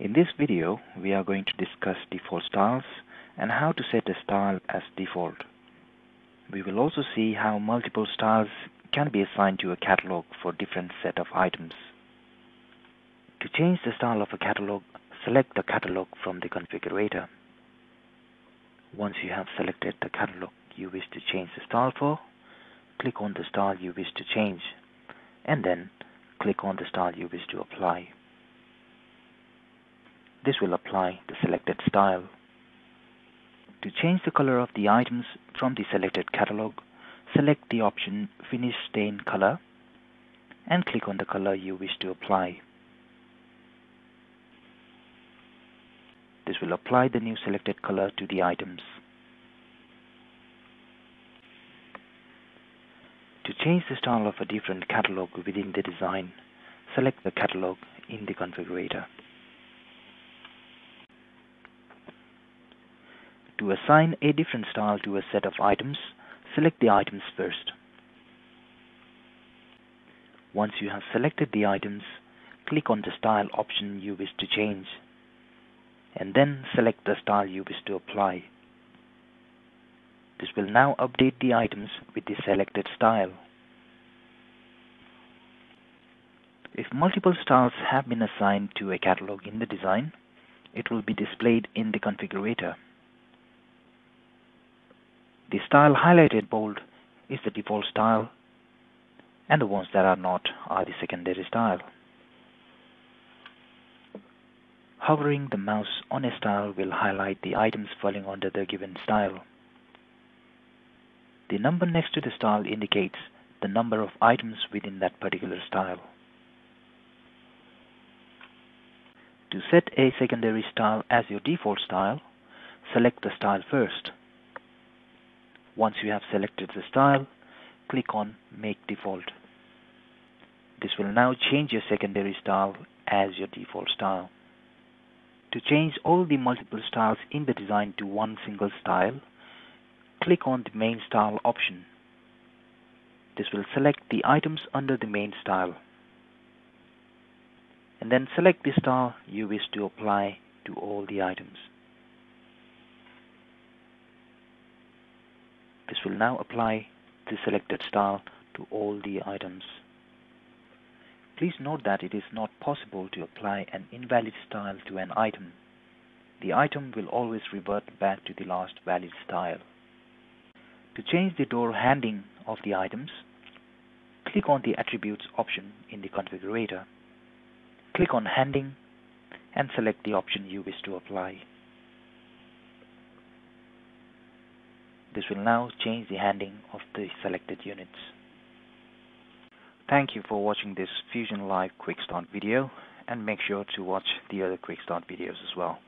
In this video, we are going to discuss default styles and how to set a style as default. We will also see how multiple styles can be assigned to a catalog for different set of items. To change the style of a catalog, select the catalog from the configurator. Once you have selected the catalog you wish to change the style for, click on the style you wish to change, and then click on the style you wish to apply. This will apply the selected style. To change the color of the items from the selected catalog, select the option Finish Stain Color and click on the color you wish to apply. This will apply the new selected color to the items. To change the style of a different catalog within the design, select the catalog in the configurator. To assign a different style to a set of items, select the items first. Once you have selected the items, click on the style option you wish to change, and then select the style you wish to apply. This will now update the items with the selected style. If multiple styles have been assigned to a catalog in the design, it will be displayed in the configurator. The style highlighted bold is the default style, and the ones that are not are the secondary style. Hovering the mouse on a style will highlight the items falling under the given style. The number next to the style indicates the number of items within that particular style. To set a secondary style as your default style, select the style first. Once you have selected the style, click on Make Default. This will now change your secondary style as your default style. To change all the multiple styles in the design to one single style, click on the Main Style option. This will select the items under the main style, and then select the style you wish to apply to all the items. This will now apply the selected style to all the items. Please note that it is not possible to apply an invalid style to an item. The item will always revert back to the last valid style. To change the door handing of the items, click on the Attributes option in the configurator. Click on Handing and select the option you wish to apply. This will now change the handing of the selected units. Thank you for watching this Fusion Live Quick Start video, and make sure to watch the other Quick Start videos as well.